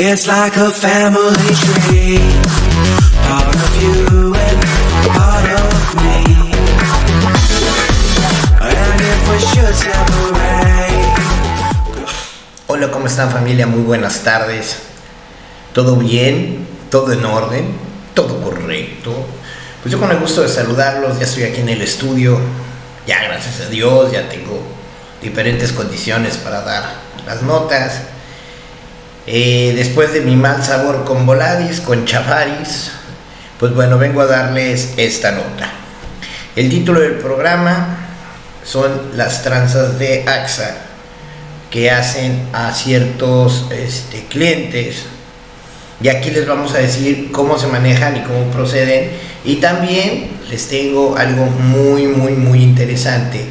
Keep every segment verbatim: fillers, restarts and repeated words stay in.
It's like a family tree, part of you and part of me. And if we should separate. Hola, ¿cómo están, familia? Muy buenas tardes. ¿Todo bien? ¿Todo en orden? ¿Todo correcto? Pues yo con el gusto de saludarlos, ya estoy aquí en el estudio. Ya, gracias a Dios, ya tengo diferentes condiciones para dar las notas. Eh, después de mi mal sabor con Volaris, con Chavaris, pues bueno, vengo a darles esta nota. El título del programa son las tranzas de AXA que hacen a ciertos este, clientes. Y aquí les vamos a decir cómo se manejan y cómo proceden. Y también les tengo algo muy, muy, muy interesante,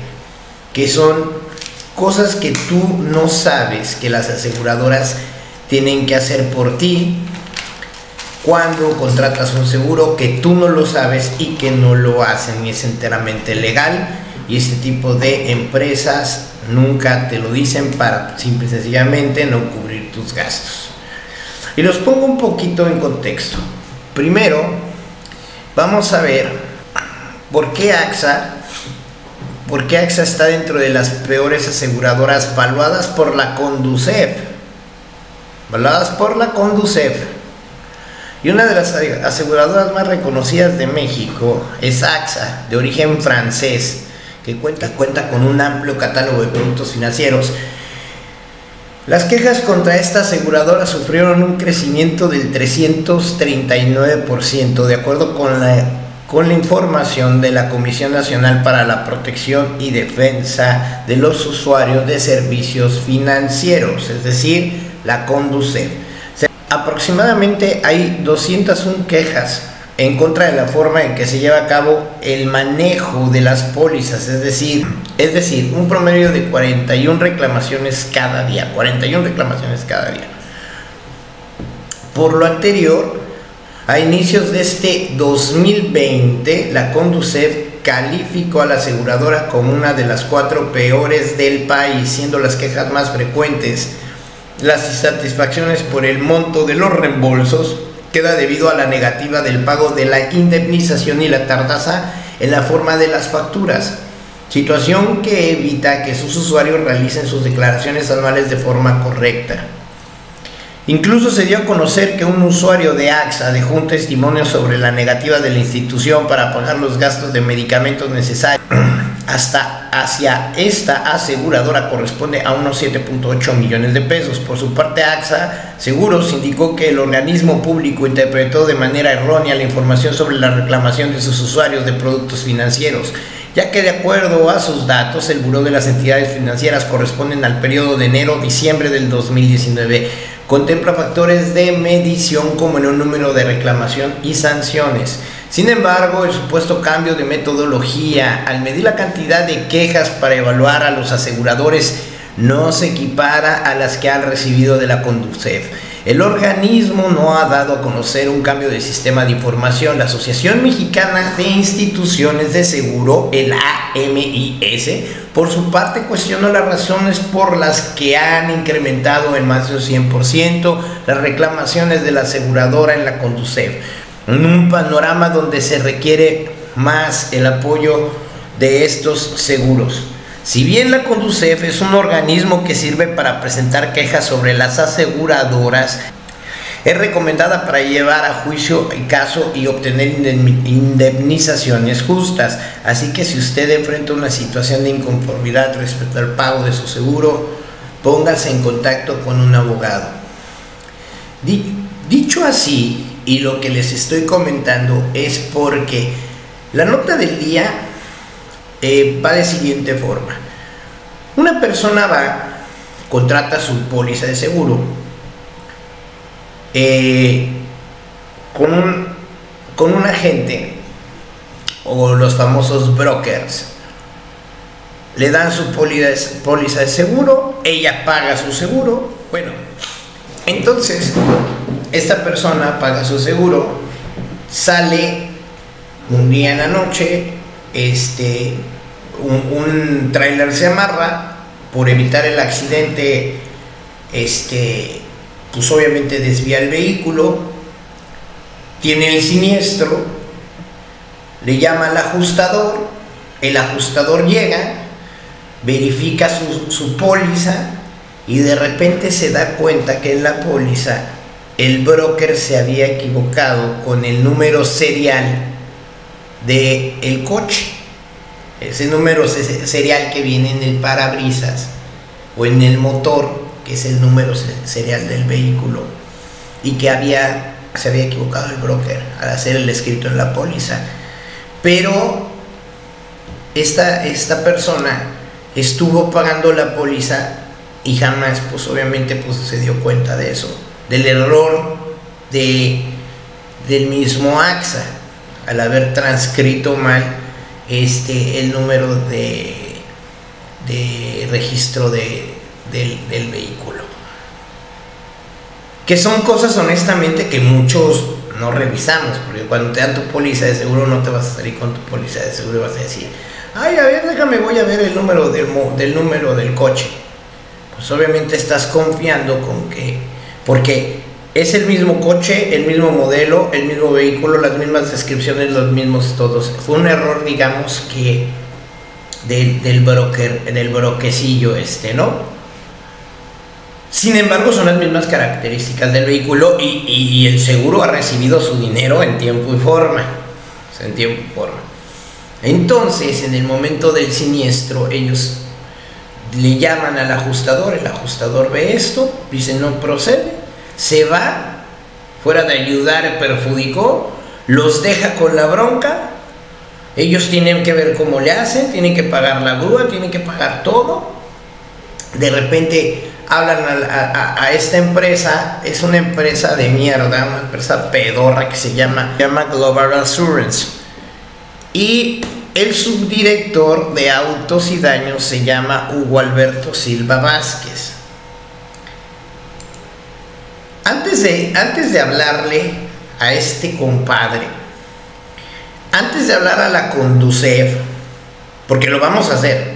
que son cosas que tú no sabes que las aseguradoras tienen que hacer por ti cuando contratas un seguro que tú no lo sabes y que no lo hacen, y es enteramente legal. Y este tipo de empresas nunca te lo dicen para simple y sencillamente no cubrir tus gastos. Y los pongo un poquito en contexto. Primero, vamos a ver por qué AXA, por qué AXA está dentro de las peores aseguradoras valuadas por la CONDUSEF. Voladas por la CONDUSEF. Y una de las aseguradoras más reconocidas de México es AXA, de origen francés, que cuenta, cuenta con un amplio catálogo de productos financieros. Las quejas contra esta aseguradora sufrieron un crecimiento del trescientos treinta y nueve por ciento, de acuerdo con la, con la información de la Comisión Nacional para la Protección y Defensa de los Usuarios de Servicios Financieros, es decir, la CONDUSEF. Aproximadamente hay doscientas una quejas en contra de la forma en que se lleva a cabo el manejo de las pólizas, es decir, es decir, un promedio de cuarenta y una reclamaciones cada día, cuarenta y una reclamaciones cada día. Por lo anterior, a inicios de este dos mil veinte, la CONDUSEF calificó a la aseguradora como una de las cuatro peores del país, siendo las quejas más frecuentes las insatisfacciones por el monto de los reembolsos, queda debido a la negativa del pago de la indemnización y la tardanza en la forma de las facturas, situación que evita que sus usuarios realicen sus declaraciones anuales de forma correcta. Incluso se dio a conocer que un usuario de AXA dejó un testimonio sobre la negativa de la institución para pagar los gastos de medicamentos necesarios. Hasta hacia esta aseguradora corresponde a unos siete punto ocho millones de pesos. Por su parte, AXA Seguros indicó que el organismo público interpretó de manera errónea la información sobre la reclamación de sus usuarios de productos financieros, ya que de acuerdo a sus datos, el buró de las entidades financieras corresponden al periodo de enero-diciembre del dos mil diecinueve. Contempla factores de medición como el número de reclamación y sanciones. Sin embargo, el supuesto cambio de metodología al medir la cantidad de quejas para evaluar a los aseguradores no se equipara a las que han recibido de la CONDUSEF. El organismo no ha dado a conocer un cambio de sistema de información. La Asociación Mexicana de Instituciones de Seguro, el A M I S, por su parte cuestionó las razones por las que han incrementado en más de un cien por ciento las reclamaciones de la aseguradora en la CONDUSEF, en un panorama donde se requiere más el apoyo de estos seguros. Si bien la CONDUSEF es un organismo que sirve para presentar quejas sobre las aseguradoras, es recomendada para llevar a juicio el caso y obtener indemnizaciones justas. Así que si usted enfrenta una situación de inconformidad respecto al pago de su seguro, póngase en contacto con un abogado. Dicho así, y lo que les estoy comentando es porque la nota del día eh, va de siguiente forma. Una persona va, contrata su póliza de seguro eh, con, un, con un agente o los famosos brokers. Le dan su póliza, póliza de seguro, ella paga su seguro. Bueno, entonces esta persona paga su seguro, sale un día en la noche, este, un, un tráiler se amarra por evitar el accidente, este, pues obviamente desvía el vehículo, tiene el siniestro, le llama al ajustador, el ajustador llega, verifica su, su póliza y de repente se da cuenta que en la póliza el broker se había equivocado con el número serial del coche. Ese número serial que viene en el parabrisas o en el motor, que es el número serial del vehículo, y que había, se había equivocado el broker al hacer el escrito en la póliza. Pero esta, esta persona estuvo pagando la póliza y jamás, pues obviamente, pues, se dio cuenta de eso, del error de, del mismo AXA al haber transcrito mal este, el número de, de registro de, del, del vehículo, que son cosas honestamente que muchos no revisamos, porque cuando te dan tu póliza de seguro no te vas a salir con tu póliza de seguro y vas a decir, ay, a ver, déjame, voy a ver el número del, del número del coche. Pues obviamente estás confiando con que, porque es el mismo coche, el mismo modelo, el mismo vehículo, las mismas descripciones, los mismos todos. Fue un error, digamos, que del, del broker, del broquecillo este, ¿no? Sin embargo, son las mismas características del vehículo y, y, y el seguro ha recibido su dinero en tiempo y forma. En tiempo y forma. Entonces, en el momento del siniestro, ellos le llaman al ajustador, el ajustador ve esto, dice no procede, se va, fuera de ayudar perjudicó, los deja con la bronca, ellos tienen que ver cómo le hacen, tienen que pagar la grúa, tienen que pagar todo. De repente hablan a, a, a esta empresa, es una empresa de mierda, una empresa pedorra que se llama, se llama Global Assurance, y el subdirector de autos y daños se llama Hugo Alberto Silva Vázquez. Antes de, antes de hablarle a este compadre, antes de hablar a la CONDUSEF, porque lo vamos a hacer,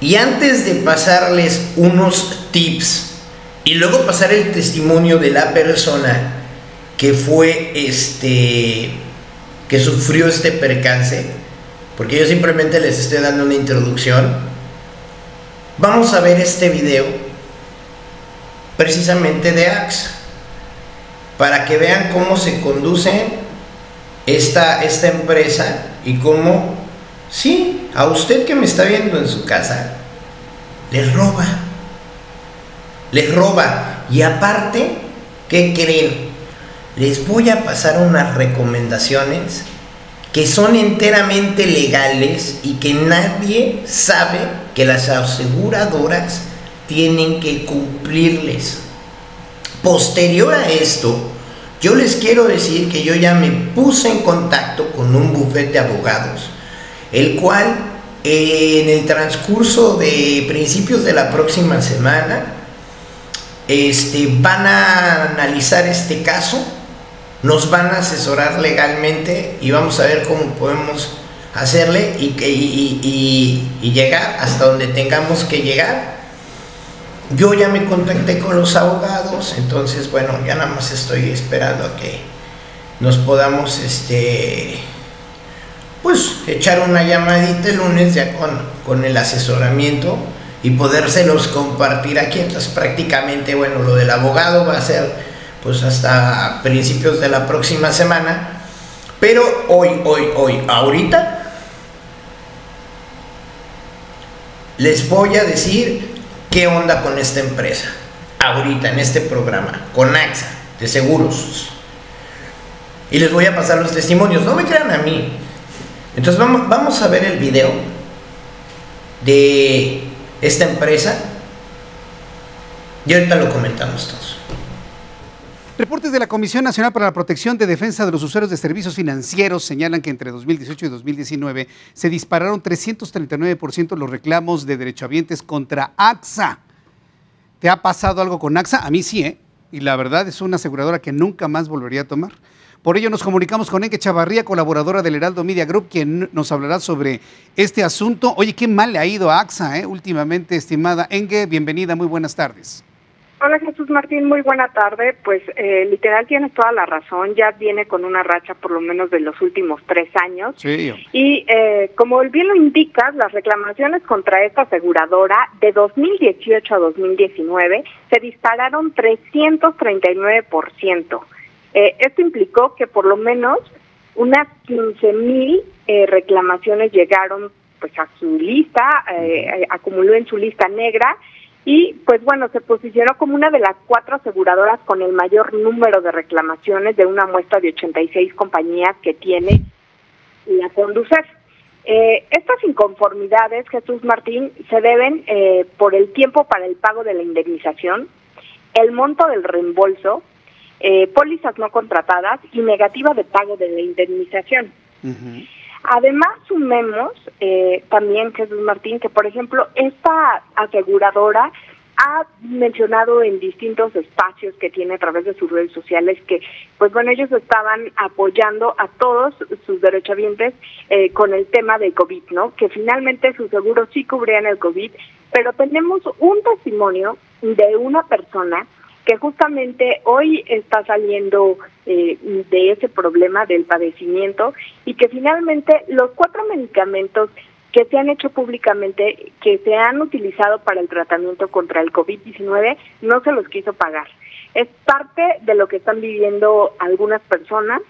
y antes de pasarles unos tips, y luego pasar el testimonio de la persona que fue este... que sufrió este percance, porque yo simplemente les estoy dando una introducción, vamos a ver este video precisamente de AXA, para que vean cómo se conduce esta, esta empresa y cómo, sí, a usted que me está viendo en su casa, les roba, les roba, y aparte, ¿qué creen? Les voy a pasar unas recomendaciones que son enteramente legales y que nadie sabe que las aseguradoras tienen que cumplirles. Posterior a esto, yo les quiero decir que yo ya me puse en contacto con un bufete de abogados, el cual eh, en el transcurso de principios de la próxima semana este, van a analizar este caso. Nos van a asesorar legalmente y vamos a ver cómo podemos hacerle y, y, y, y llegar hasta donde tengamos que llegar. Yo ya me contacté con los abogados, entonces bueno, ya nada más estoy esperando a que nos podamos este pues echar una llamadita el lunes ya con, con el asesoramiento y podérselos compartir aquí. Entonces prácticamente bueno, lo del abogado va a ser pues hasta principios de la próxima semana, pero hoy, hoy, hoy, ahorita, les voy a decir qué onda con esta empresa, ahorita en este programa, con AXA, de seguros, y les voy a pasar los testimonios, no me crean a mí. Entonces vamos, vamos a ver el video de esta empresa, y ahorita lo comentamos todos. Reportes de la Comisión Nacional para la Protección de Defensa de los Usuarios de Servicios Financieros señalan que entre dos mil dieciocho y dos mil diecinueve se dispararon trescientos treinta y nueve por ciento los reclamos de derechohabientes contra AXA. ¿Te ha pasado algo con AXA? A mí sí, ¿eh? Y la verdad es una aseguradora que nunca más volvería a tomar. Por ello nos comunicamos con Enge Chavarría, colaboradora del Heraldo Media Group, quien nos hablará sobre este asunto. Oye, qué mal le ha ido a AXA, ¿eh? Últimamente, estimada Enge, bienvenida, muy buenas tardes. Hola Jesús Martín, muy buena tarde. Pues eh, literal tienes toda la razón, ya viene con una racha por lo menos de los últimos tres años. Sí. Y eh, como bien lo indicas, las reclamaciones contra esta aseguradora de dos mil dieciocho a dos mil diecinueve se dispararon trescientos treinta y nueve por ciento. Eh, esto implicó que por lo menos unas quince mil eh, reclamaciones llegaron pues a su lista, eh, acumuló en su lista negra. Y, pues bueno, se posicionó como una de las cuatro aseguradoras con el mayor número de reclamaciones de una muestra de ochenta y seis compañías que tiene la CONDUSEF. Eh, estas inconformidades, Jesús Martín, se deben eh, por el tiempo para el pago de la indemnización, el monto del reembolso, eh, pólizas no contratadas y negativa de pago de la indemnización. Uh-huh. Además, sumemos eh, también, Jesús Martín, que por ejemplo, esta aseguradora ha mencionado en distintos espacios que tiene a través de sus redes sociales que, pues bueno, ellos estaban apoyando a todos sus derechohabientes eh, con el tema del COVID, ¿no? Que finalmente sus seguros sí cubrían el COVID, pero tenemos un testimonio de una persona que justamente hoy está saliendo eh, de ese problema del padecimiento y que finalmente los cuatro medicamentos que se han hecho públicamente, que se han utilizado para el tratamiento contra el COVID diecinueve, no se los quiso pagar. Es parte de lo que están viviendo algunas personas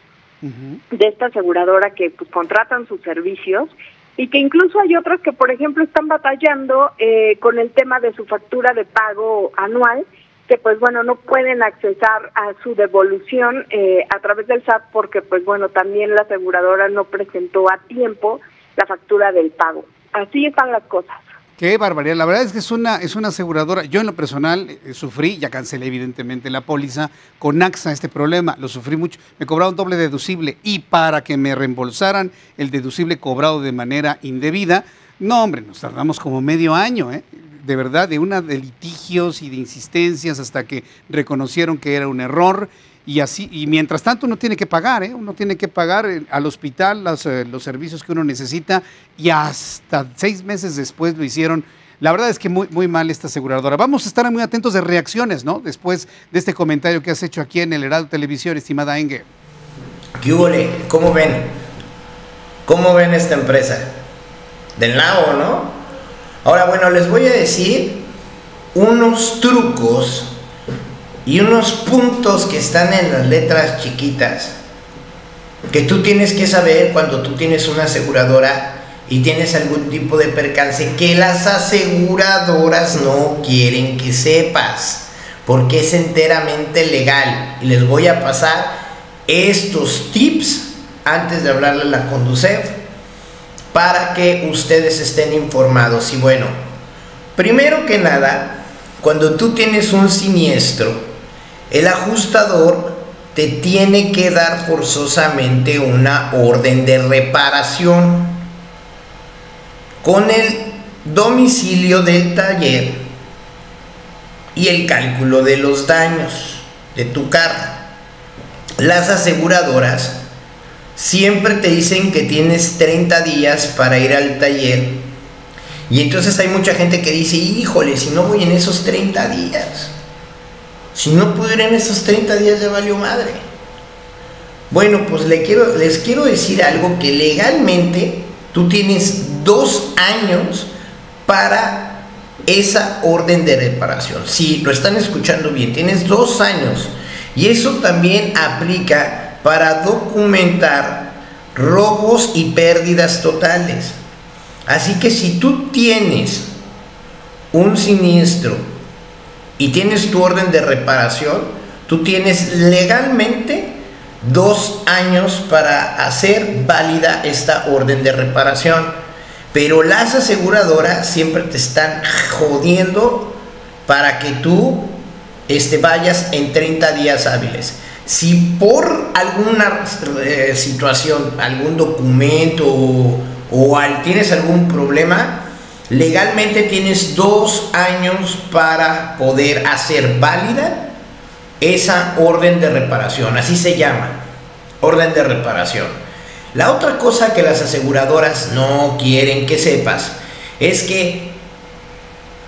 uh-huh. de esta aseguradora que pues contratan sus servicios y que incluso hay otros que, por ejemplo, están batallando eh, con el tema de su factura de pago anual, que pues bueno, no pueden accesar a su devolución eh, a través del S A T porque pues bueno, también la aseguradora no presentó a tiempo la factura del pago. Así están las cosas. Qué barbaridad, la verdad es que es una es una aseguradora. Yo en lo personal eh, sufrí, ya cancelé evidentemente la póliza con AXA, este problema, lo sufrí mucho, me cobraron doble deducible y para que me reembolsaran el deducible cobrado de manera indebida, no hombre, nos tardamos como medio año, ¿eh? De verdad, de una de litigios y de insistencias hasta que reconocieron que era un error y así, y mientras tanto uno tiene que pagar, ¿eh? Uno tiene que pagar al hospital las, eh, los servicios que uno necesita y hasta seis meses después lo hicieron. La verdad es que muy, muy mal esta aseguradora. Vamos a estar muy atentos de reacciones, ¿no? Después de este comentario que has hecho aquí en el Heraldo Televisión, estimada Enge. ¿Qué hubo? ¿Cómo ven? ¿Cómo ven esta empresa? Del lado, ¿no? Ahora, bueno, les voy a decir unos trucos y unos puntos que están en las letras chiquitas que tú tienes que saber cuando tú tienes una aseguradora y tienes algún tipo de percance que las aseguradoras no quieren que sepas porque es enteramente legal. Y les voy a pasar estos tips antes de hablarle a la CONDUSEF para que ustedes estén informados. Y bueno, primero que nada, cuando tú tienes un siniestro, el ajustador te tiene que dar forzosamente una orden de reparación con el domicilio del taller y el cálculo de los daños de tu carro. Las aseguradoras siempre te dicen que tienes treinta días para ir al taller. Y entonces hay mucha gente que dice, híjole, si no voy en esos treinta días, si no puedo ir en esos treinta días ya valió madre. Bueno, pues le quiero, les quiero decir algo, que legalmente tú tienes dos años para esa orden de reparación. Si lo están escuchando bien, tienes dos años. Y eso también aplica para documentar robos y pérdidas totales. Así que si tú tienes un siniestro y tienes tu orden de reparación, tú tienes legalmente dos años para hacer válida esta orden de reparación. Pero las aseguradoras siempre te están jodiendo para que tú este, vayas en treinta días hábiles. Si por alguna eh, situación, algún documento o, o al, tienes algún problema, legalmente tienes dos años para poder hacer válida esa orden de reparación. Así se llama, orden de reparación. La otra cosa que las aseguradoras no quieren que sepas es que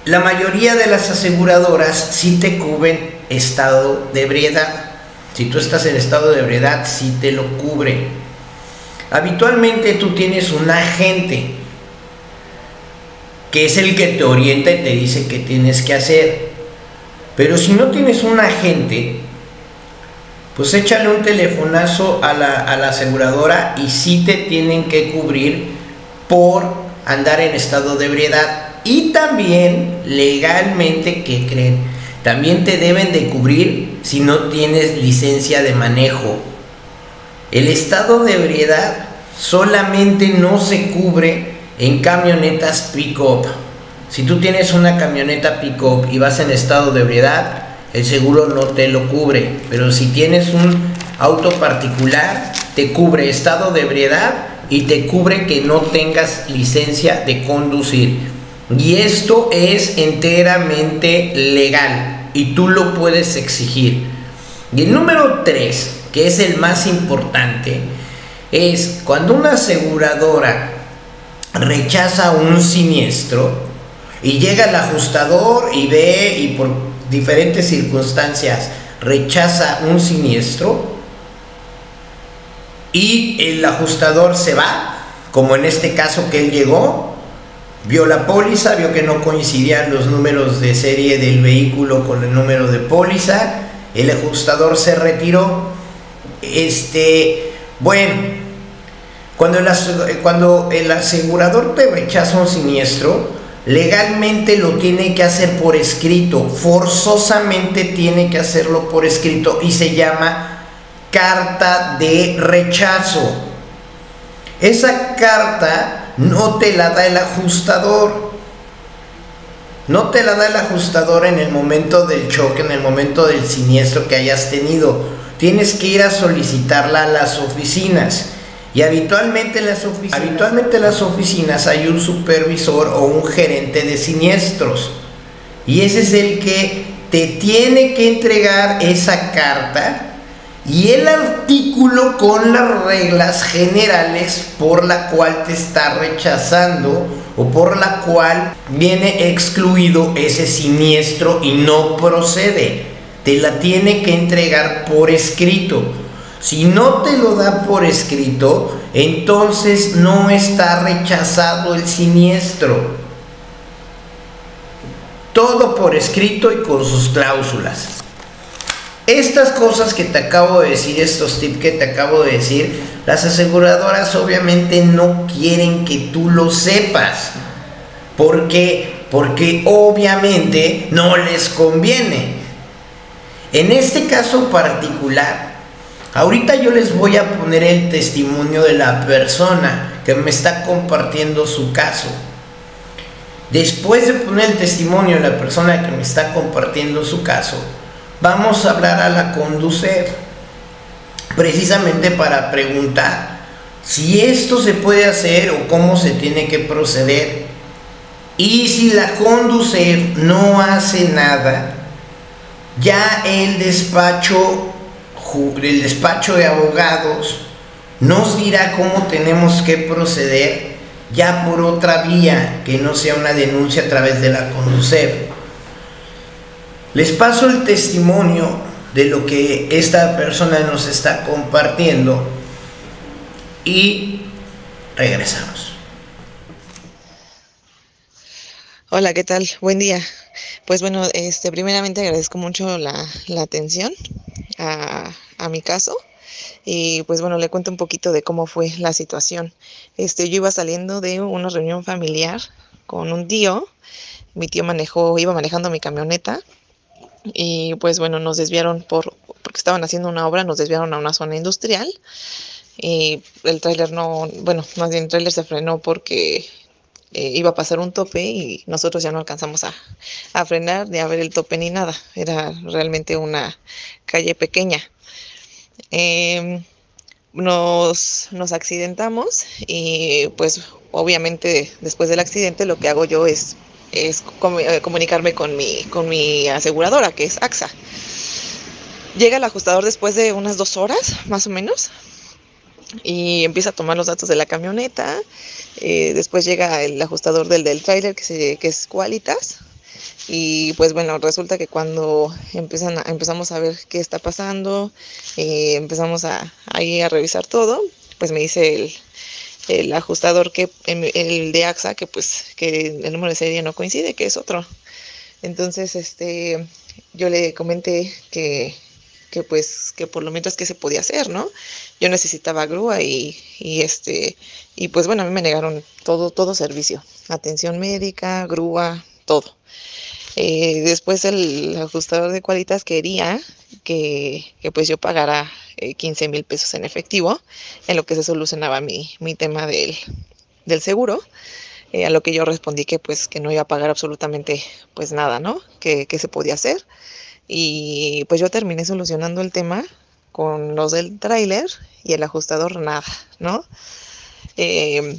la mayoría de las aseguradoras sí te cubren estado de ebriedad. Si tú estás en estado de ebriedad, sí te lo cubre. Habitualmente tú tienes un agente que es el que te orienta y te dice qué tienes que hacer. Pero si no tienes un agente, pues échale un telefonazo a la, a la aseguradora y sí te tienen que cubrir por andar en estado de ebriedad. Y también legalmente, ¿qué creen? También te deben de cubrir si no tienes licencia de manejo. El estado de ebriedad solamente no se cubre en camionetas pick-up. Si tú tienes una camioneta pick-up y vas en estado de ebriedad, el seguro no te lo cubre, pero si tienes un auto particular, te cubre estado de ebriedad y te cubre que no tengas licencia de conducir. Y esto es enteramente legal y tú lo puedes exigir. Y el número tres, que es el más importante, es cuando una aseguradora rechaza un siniestro y llega el ajustador y ve y por diferentes circunstancias rechaza un siniestro y el ajustador se va, como en este caso que él llegó, vio la póliza, vio que no coincidían los números de serie del vehículo con el número de póliza, el ajustador se retiró. Este, bueno, cuando el, cuando el asegurador te rechaza un siniestro, legalmente lo tiene que hacer por escrito, forzosamente tiene que hacerlo por escrito y se llama carta de rechazo. Esa carta no te la da el ajustador, no te la da el ajustador en el momento del choque, en el momento del siniestro que hayas tenido. Tienes que ir a solicitarla a las oficinas. Y habitualmente en las oficinas, habitualmente en las oficinas hay un supervisor o un gerente de siniestros. Y ese es el que te tiene que entregar esa carta y el artículo con las reglas generales por la cual te está rechazando o por la cual viene excluido ese siniestro y no procede. Te la tiene que entregar por escrito. Si no te lo da por escrito, entonces no está rechazado el siniestro. Todo por escrito y con sus cláusulas. Estas cosas que te acabo de decir, estos tips que te acabo de decir, las aseguradoras obviamente no quieren que tú lo sepas. ¿Por qué? Porque obviamente no les conviene. En este caso particular, ahorita yo les voy a poner el testimonio de la persona que me está compartiendo su caso. Después de poner el testimonio de la persona que me está compartiendo su caso, vamos a hablar a la CONDUSEF, precisamente para preguntar si esto se puede hacer o cómo se tiene que proceder. Y si la CONDUSEF no hace nada, ya el despacho... el despacho de abogados nos dirá cómo tenemos que proceder ya por otra vía que no sea una denuncia a través de la CONDUSEF. Les paso el testimonio de lo que esta persona nos está compartiendo y regresamos. Hola, ¿qué tal? Buen día. Pues bueno, este, primeramente agradezco mucho la, la atención a, a mi caso y pues bueno, le cuento un poquito de cómo fue la situación. Este, yo iba saliendo de una reunión familiar con un tío, mi tío manejó, iba manejando mi camioneta y pues bueno, nos desviaron por, porque estaban haciendo una obra, nos desviaron a una zona industrial y el tráiler no, bueno, más bien el tráiler se frenó porque... Eh, iba a pasar un tope y nosotros ya no alcanzamos a, a frenar ni a ver el tope ni nada. Era realmente una calle pequeña. Eh, nos, nos accidentamos y pues obviamente después del accidente lo que hago yo es, es com- comunicarme con mi, con mi aseguradora, que es AXA. Llega el ajustador después de unas dos horas más o menos. Y empieza a tomar los datos de la camioneta. Eh, después llega el ajustador del, del tráiler, que, que es Qualitas. Y pues bueno, resulta que cuando empiezan a, empezamos a ver qué está pasando, eh, empezamos a, a, a revisar todo, pues me dice el, el ajustador, que el de A X A, que pues que el número de serie no coincide, que es otro. Entonces este yo le comenté que, que pues que por lo mientras que se podía hacer, ¿no? Yo necesitaba grúa y, y este y pues bueno, a mí me negaron todo todo servicio, atención médica, grúa, todo. Eh, después el ajustador de Qualitas quería que, que pues yo pagara eh, quince mil pesos en efectivo, en lo que se solucionaba mi, mi tema del, del seguro, eh, a lo que yo respondí que pues que no iba a pagar absolutamente pues nada, ¿no? Que, que se podía hacer. Y pues yo terminé solucionando el tema con los del tráiler y el ajustador nada, ¿no? Eh,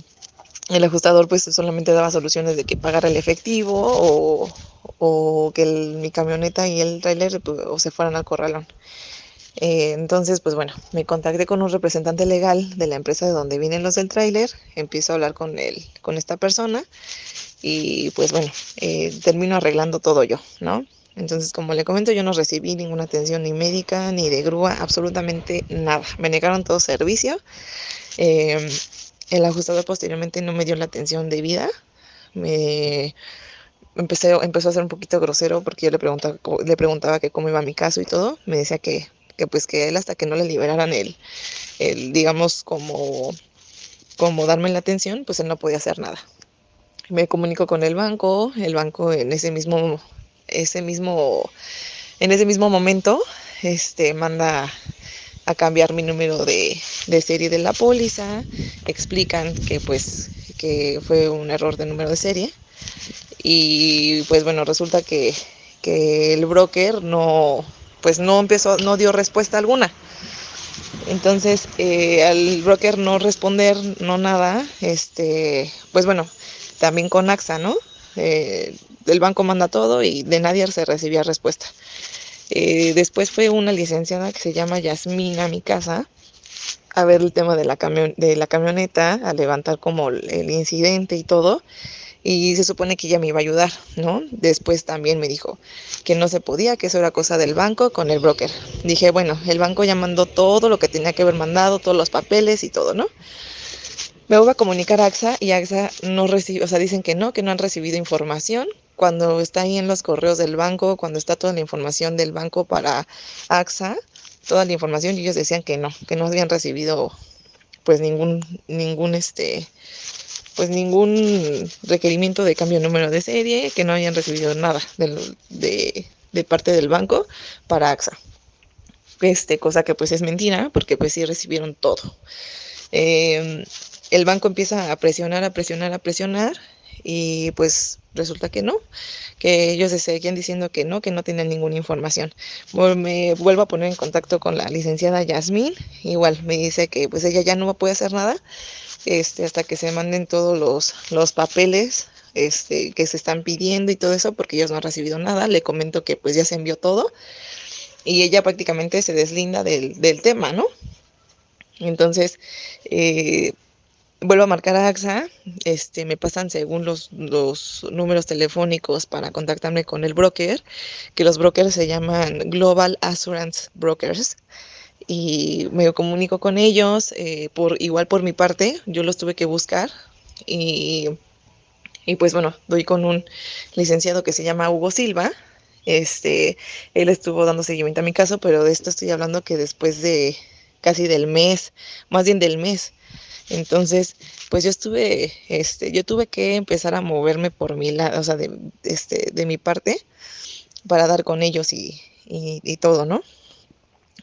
el ajustador pues solamente daba soluciones de que pagara el efectivo o... o que el, mi camioneta y el tráiler o se fueran al corralón. Eh, entonces, pues bueno, me contacté con un representante legal de la empresa de donde vienen los del tráiler, empiezo a hablar con él, con esta persona, y pues bueno, eh, termino arreglando todo yo, ¿no? Entonces, como le comento, yo no recibí ninguna atención ni médica, ni de grúa, absolutamente nada. Me negaron todo servicio. Eh, el ajustador posteriormente no me dio la atención debida. Me... Empecé, empezó a ser un poquito grosero porque yo le preguntaba, le preguntaba que cómo iba mi caso y todo. Me decía que, que pues que él hasta que no le liberaran el, el digamos, como, como darme la atención, pues él no podía hacer nada. Me comunico con el banco. El banco en ese mismo, ese mismo, en ese mismo momento este, manda a cambiar mi número de, de serie de la póliza. Explican que, pues, que fue un error de número de serie. Y pues bueno, resulta que, que el broker no, pues no empezó, no dio respuesta alguna. Entonces, eh, al broker no responder, no nada, este, pues bueno, también con A X A, ¿no? Eh, el banco manda todo y de nadie se recibía respuesta. Eh, después fue una licenciada que se llama Yasmina a mi casa a ver el tema de la, camion- de la camioneta, a levantar como el incidente y todo. Y se supone que ella me iba a ayudar, ¿no? Después también me dijo que no se podía, que eso era cosa del banco con el broker. Dije, bueno, el banco ya mandó todo lo que tenía que haber mandado, todos los papeles y todo, ¿no? Me voy a comunicar a A X A y A X A no recibe, o sea, dicen que no, que no han recibido información. Cuando está ahí en los correos del banco, cuando está toda la información del banco para A X A, toda la información, y ellos decían que no, que no habían recibido pues ningún, ningún este... pues ningún requerimiento de cambio de número de serie, que no habían recibido nada de, de, de parte del banco para A X A. Este, cosa que pues es mentira, porque pues sí recibieron todo. Eh, el banco empieza a presionar, a presionar, a presionar, y pues resulta que no, que ellos se seguían diciendo que no, que no tenían ninguna información. Me vuelvo a poner en contacto con la licenciada Yasmín, igual me dice que pues ella ya no puede hacer nada, Este, hasta que se manden todos los, los papeles este, que se están pidiendo y todo eso, porque ellos no han recibido nada. Le comento que pues ya se envió todo y ella prácticamente se deslinda del, del tema, ¿no? Entonces, eh, vuelvo a marcar a A X A, este, me pasan según los, los números telefónicos para contactarme con el broker, que los brokers se llaman Global Assurance Brokers. Y me comunico con ellos, eh, por igual por mi parte, yo los tuve que buscar y, y pues bueno, doy con un licenciado que se llama Hugo Silva, este, él estuvo dando seguimiento a mi caso, pero de esto estoy hablando que después de casi del mes, más bien del mes, entonces pues yo estuve, este, yo tuve que empezar a moverme por mi lado, o sea, de, este, de mi parte para dar con ellos y, y, y todo, ¿no?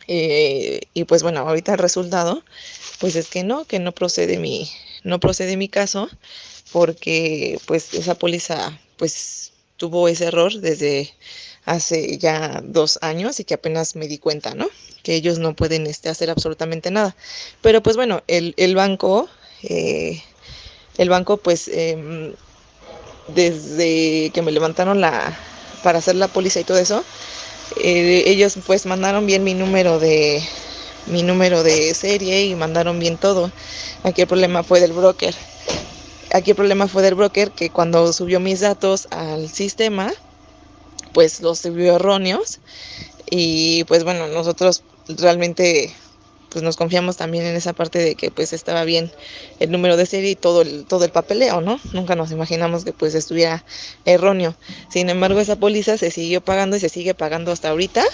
Eh, y pues bueno, ahorita el resultado pues es que no, que no procede mi no procede mi caso, porque pues esa póliza pues tuvo ese error desde hace ya dos años y que apenas me di cuenta, ¿no? Que ellos no pueden este, hacer absolutamente nada. Pero pues bueno, el, el banco eh, el banco pues eh, desde que me levantaron la para hacer la póliza y todo eso, Eh, ellos pues mandaron bien mi número de mi número de serie y mandaron bien todo. Aquí el problema fue del broker. Aquí el problema fue del broker que cuando subió mis datos al sistema, pues los vio erróneos. Y pues bueno, nosotros realmente pues nos confiamos también en esa parte de que pues estaba bien el número de serie y todo el, todo el papeleo, ¿no? Nunca nos imaginamos que pues estuviera erróneo. Sin embargo, esa póliza se siguió pagando y se sigue pagando hasta ahorita.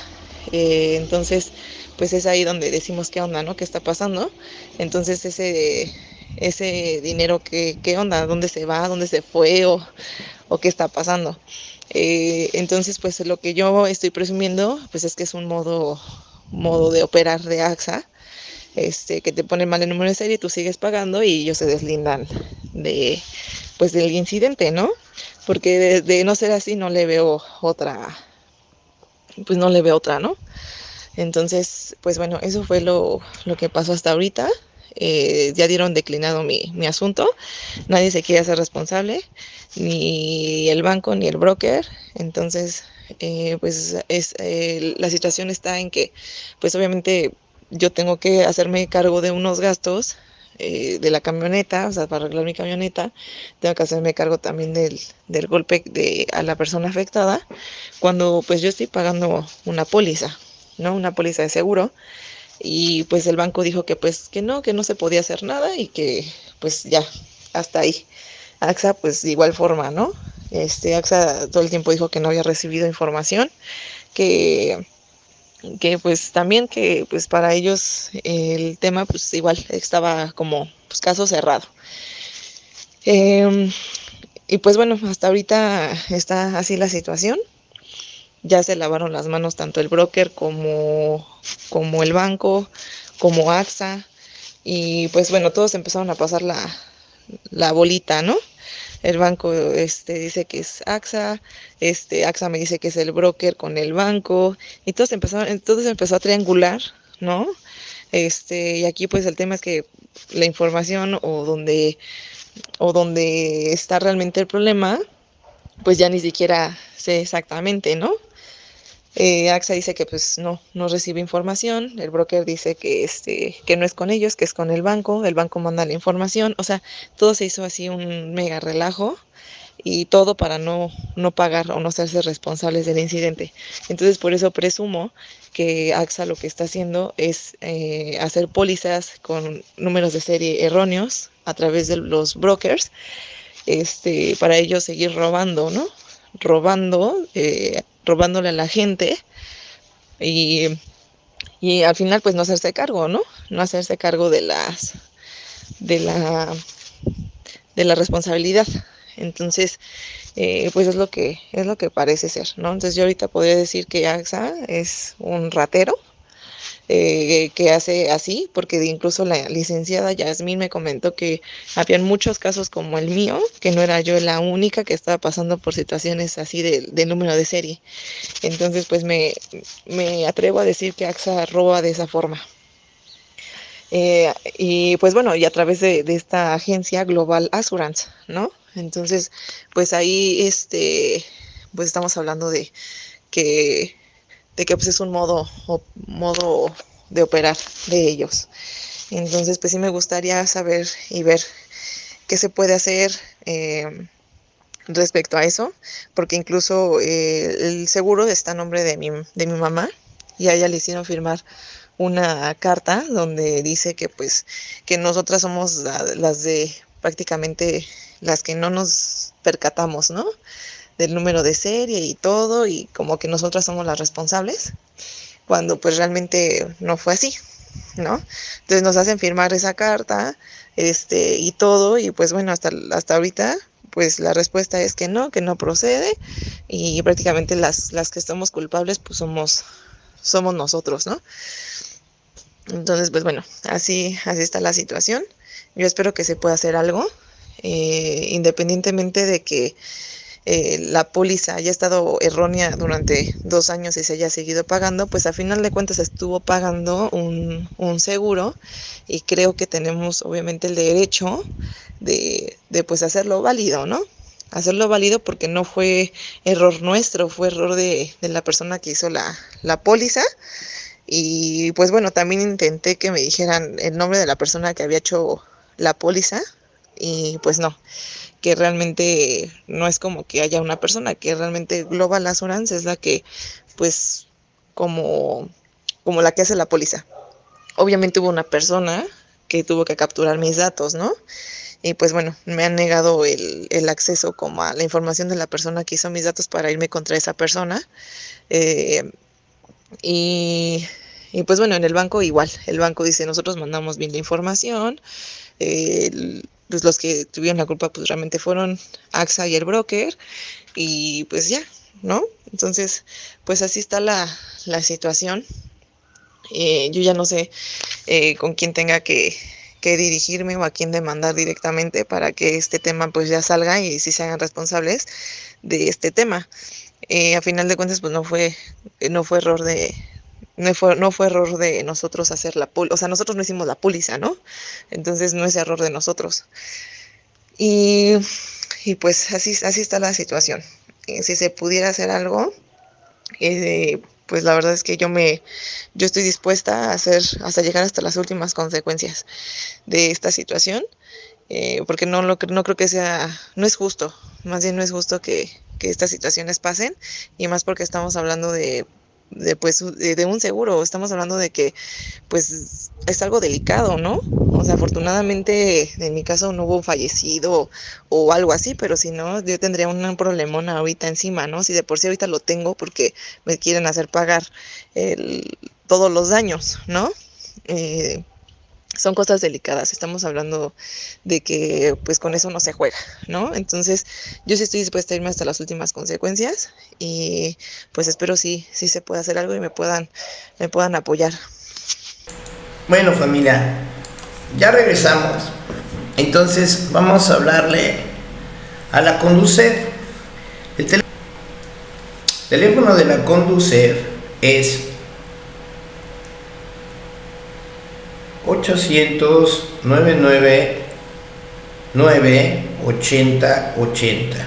Eh, entonces, pues es ahí donde decimos qué onda, ¿no? ¿Qué está pasando? Entonces ese, ese dinero, ¿qué, qué onda? ¿Dónde se va? ¿Dónde se fue? ¿O, o qué está pasando? Eh, entonces, pues lo que yo estoy presumiendo pues es que es un modo, modo de operar de AXA. Este, que te ponen mal el número de serie y tú sigues pagando y ellos se deslindan de, pues, del incidente, ¿no? Porque de, de no ser así no le veo otra, pues no le veo otra, ¿no? Entonces, pues bueno, eso fue lo, lo que pasó hasta ahorita. Eh, ya dieron declinado mi, mi asunto. Nadie se quiere hacer responsable, ni el banco ni el broker. Entonces, eh, pues es, eh, la situación está en que, pues obviamente, yo tengo que hacerme cargo de unos gastos eh, de la camioneta, o sea, para arreglar mi camioneta. Tengo que hacerme cargo también del, del golpe de, a la persona afectada, cuando pues yo estoy pagando una póliza, ¿no? Una póliza de seguro. Y pues el banco dijo que pues que no, que no se podía hacer nada y que pues ya, hasta ahí. AXA pues de igual forma, ¿no? Este, AXA todo el tiempo dijo que no había recibido información, que... que pues también que pues para ellos el tema pues igual estaba como pues caso cerrado. Eh, y pues bueno, hasta ahorita está así la situación. Ya se lavaron las manos tanto el broker como, como el banco, como AXA. Y pues bueno, todos empezaron a pasar la, la bolita, ¿no? El banco este, dice que es AXA, este, AXA me dice que es el broker con el banco, y todos empezaron, entonces empezó a triangular, ¿no? Este, y aquí pues el tema es que la información o donde, o donde está realmente el problema, pues ya ni siquiera sé exactamente, ¿no? Eh, AXA dice que pues no, no recibe información, el broker dice que este, que no es con ellos, que es con el banco, el banco manda la información, o sea, todo se hizo así un mega relajo y todo para no, no pagar o no hacerse responsables del incidente. Entonces por eso presumo que AXA lo que está haciendo es eh, hacer pólizas con números de serie erróneos a través de los brokers, este, para ellos seguir robando, ¿no? Robando, eh, robándole a la gente y, y al final pues no hacerse cargo, ¿no? No hacerse cargo de las de la de la responsabilidad. Entonces, eh, pues es lo que es lo que parece ser, ¿no? Entonces yo ahorita podría decir que AXA es un ratero eh, que hace así, porque incluso la licenciada Yasmina me comentó que habían muchos casos como el mío, que no era yo la única que estaba pasando por situaciones así de, de número de serie. Entonces, pues me, me atrevo a decir que AXA roba de esa forma. Eh, y pues bueno, y a través de, de esta agencia Global Assurance, ¿no? Entonces, pues ahí este, pues estamos hablando de que de que pues es un modo, o, modo de operar de ellos. Entonces, pues sí me gustaría saber y ver qué se puede hacer eh, respecto a eso, porque incluso eh, el seguro está a nombre de mi, de mi mamá, y a ella le hicieron firmar una carta donde dice que pues que nosotras somos la, las de prácticamente las que no nos percatamos, ¿no? Del número de serie y todo, y como que nosotras somos las responsables, cuando pues realmente no fue así, ¿no? Entonces nos hacen firmar esa carta, este, y todo, y pues bueno, hasta, hasta ahorita, pues la respuesta es que no, que no procede, y prácticamente las, las que somos culpables, pues somos, somos nosotros, ¿no? Entonces, pues bueno, así, así está la situación. Yo espero que se pueda hacer algo, eh, independientemente de que Eh, la póliza haya estado errónea durante dos años y se haya seguido pagando, pues a final de cuentas estuvo pagando un, un seguro, y creo que tenemos obviamente el derecho de, de pues hacerlo válido, ¿no? Hacerlo válido, porque no fue error nuestro, fue error de, de la persona que hizo la, la póliza. Y pues bueno, también intenté que me dijeran el nombre de la persona que había hecho la póliza, y pues no, que realmente no es como que haya una persona, que realmente Global Assurance es la que, pues, como, como la que hace la póliza. Obviamente hubo una persona que tuvo que capturar mis datos, ¿no? Y pues bueno, me han negado el, el acceso como a la información de la persona que hizo mis datos para irme contra esa persona. Eh, y, y pues bueno, en el banco igual. El banco dice, nosotros mandamos bien la información. Eh, pues los que tuvieron la culpa pues realmente fueron AXA y el broker. Y pues ya, ¿no? Entonces, pues así está la, la situación. Eh, yo ya no sé eh, con quién tenga que... que dirigirme o a quién demandar directamente para que este tema pues ya salga y sí se hagan responsables de este tema. Eh, a final de cuentas pues no fue no fue error de no fue no fue error de nosotros hacer la póliza, o sea, nosotros no hicimos la póliza, ¿no? Entonces no es error de nosotros. Y y pues así así está la situación. Eh, si se pudiera hacer algo, eh, pues la verdad es que yo me yo estoy dispuesta a hacer hasta llegar hasta las últimas consecuencias de esta situación, eh, porque no lo no creo que sea no es justo, más bien no es justo que, que estas situaciones pasen, y más porque estamos hablando de de pues de, de un seguro, estamos hablando de que pues es algo delicado, ¿no? O sea, afortunadamente en mi caso no hubo fallecido o algo así, pero si no, yo tendría un problemón ahorita encima, ¿no? Si de por sí ahorita lo tengo porque me quieren hacer pagar el, todos los daños, ¿no? Eh, son cosas delicadas, estamos hablando de que pues con eso no se juega, ¿no? Entonces yo sí estoy dispuesta a irme hasta las últimas consecuencias y pues espero sí, sí se pueda hacer algo y me puedan, me puedan apoyar. Bueno, familia, ya regresamos. Entonces vamos a hablarle a la CONDUSEF. El tel- teléfono de la CONDUSEF es ochocientos noventa y nueve nueve ochenta ochenta.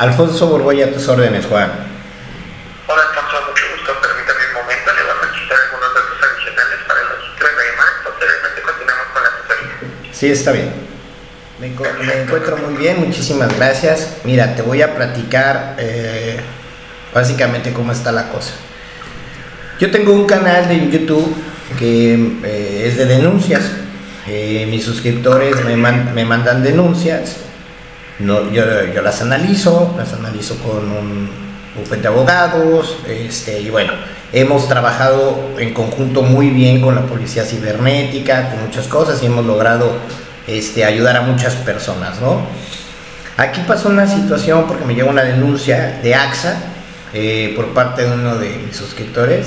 Alfonso Borbolla, a tus órdenes, Juan. Hola, Alfonso, mucho gusto. Permítame un momento, le vamos a quitar algunos datos adicionales para el registro de la imagen. Posteriormente continuamos con la asesoría. Sí, está bien. Me, me encuentro muy bien, muchísimas gracias. Mira, te voy a platicar eh, básicamente cómo está la cosa. Yo tengo un canal de YouTube que eh, es de denuncias. Eh, mis suscriptores me, man, me mandan denuncias. No, yo, yo las analizo, las analizo con un bufete de abogados, este, y bueno, hemos trabajado en conjunto muy bien con la policía cibernética, con muchas cosas, y hemos logrado este, ayudar a muchas personas, ¿no? Aquí pasó una situación porque me llegó una denuncia de AXA eh, por parte de uno de mis suscriptores,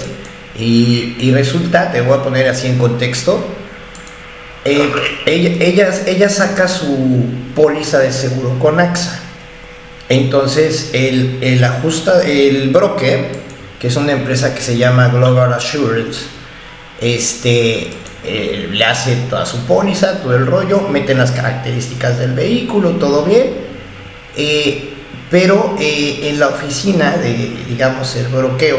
y, y resulta, te voy a poner así en contexto, eh, ella, ella, ella saca su póliza de seguro con AXA. Entonces el, el ajusta, el broker, que es una empresa que se llama Global Assurance, este, eh, le hace toda su póliza, todo el rollo, meten las características del vehículo, todo bien. Eh, pero eh, en la oficina de, digamos, el bloqueo,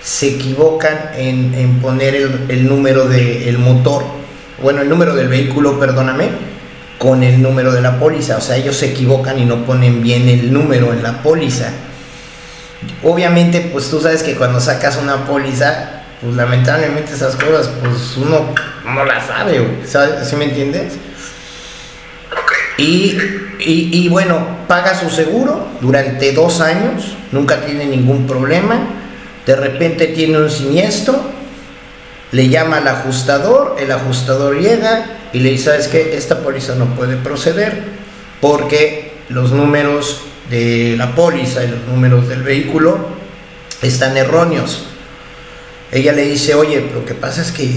se equivocan en, en poner el, el número del motor, bueno, el número del vehículo, perdóname, con el número de la póliza. O sea, ellos se equivocan y no ponen bien el número en la póliza. Obviamente, pues tú sabes que cuando sacas una póliza, pues lamentablemente esas cosas, pues uno no las sabe, ¿sabes? ¿Sí me entiendes? Y, y, y bueno, paga su seguro durante dos años, nunca tiene ningún problema. De repente tiene un siniestro, le llama al ajustador, el ajustador llega y le dice, ¿sabes qué? Esta póliza no puede proceder porque los números de la póliza y los números del vehículo están erróneos. Ella le dice, oye, lo que pasa es que,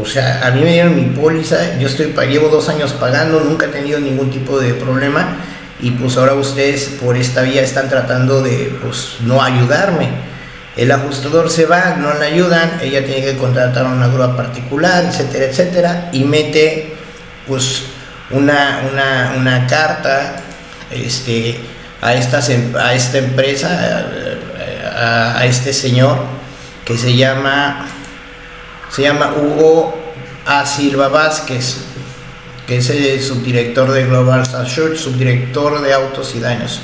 o sea, a mí me dieron mi póliza, yo estoy, llevo dos años pagando, nunca he tenido ningún tipo de problema, y pues ahora ustedes por esta vía están tratando de, pues, no ayudarme. El ajustador se va, no le ayudan, ella tiene que contratar una grúa particular, etcétera, etcétera, y mete, pues, una, una, una carta este, a, estas, a esta empresa, a, a, a este señor que se llama... se llama Hugo A. Silva Vázquez, que es el subdirector de Global Assurance, subdirector de autos y daños.